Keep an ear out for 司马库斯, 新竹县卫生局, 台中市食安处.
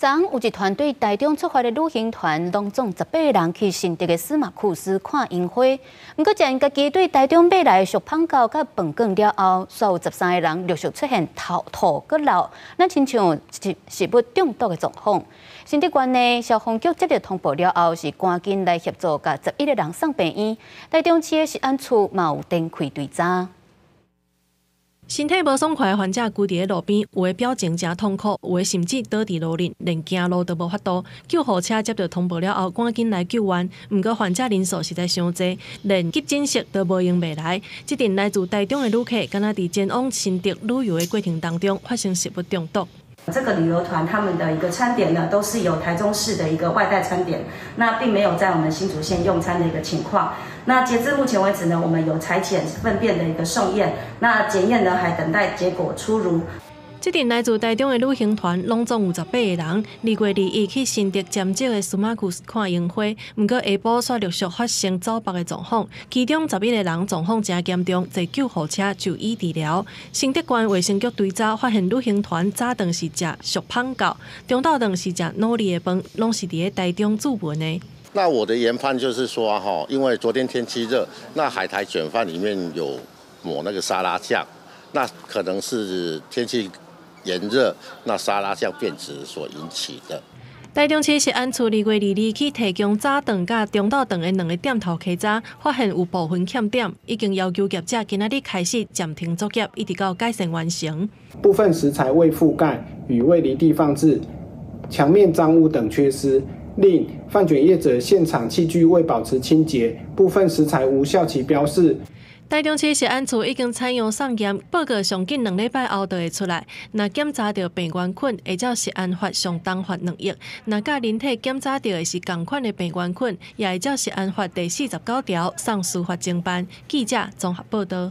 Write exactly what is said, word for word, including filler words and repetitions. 昨昏有一团对台中出发的旅行团，拢总十八人去新竹的司马库斯看樱花。不过，将家己对台中买来的小胖狗甲饭卷了后，煞有十三个人陆续出现头吐阁流，咱亲像食食物中毒的状况。新竹县呢，消防局接到通报了后，是赶紧来协助，甲十一个人送病院。台中市的食安处嘛有展开追查。 身体无爽快的患者，跍伫咧路边，有诶表情真痛苦，有诶甚至倒伫路顶，连行路都无法度。救护车接到通报了后，赶紧来救援。毋过患者人数实在伤侪，连急诊室都无用袂来。即阵来自台中诶旅客，敢若伫前往新竹旅游诶过程当中，发生食物中毒。 这个旅游团他们的一个餐点呢，都是由台中市的一个外带餐点，那并没有在我们新竹县用餐的一个情况。那截至目前为止呢，我们有采检粪便的一个送验，那检验呢还等待结果出炉。 这阵来自台中的旅行团，拢总有十八个人。二月二日去新竹尖石的司马库斯看樱花，不过下晡煞陆续发生走北的状况，其中十一个人状况真严重，坐救护车就医治疗。新竹县卫生局追查发现，旅行团早顿是食熟胖狗，中昼顿是食努力的饭，拢是伫咧台中自文的。 那我的研判就是说，哈，因为昨天天气热，那海苔卷饭里面有抹那个沙拉酱，那可能是天气。 炎热，那沙拉酱变质所引起的。台中市食安处二月二日起提供早顿甲中昼顿的两个点头起早，发现有部分欠点，已经要求业者今仔日开始暂停作业，一直到改善完成。部分食材未覆盖与未离地放置、墙面脏污等缺失，令饭卷业者现场器具未保持清洁，部分食材无效期标示。 台中市食安处已经采样送验，报告上近两礼拜后就会出来。若检查到病原菌，会照食安法相当罚两亿；若甲人体检查到的是同款的病原菌，也会照食安法第四十九条上诉法侦办。记者综合报道。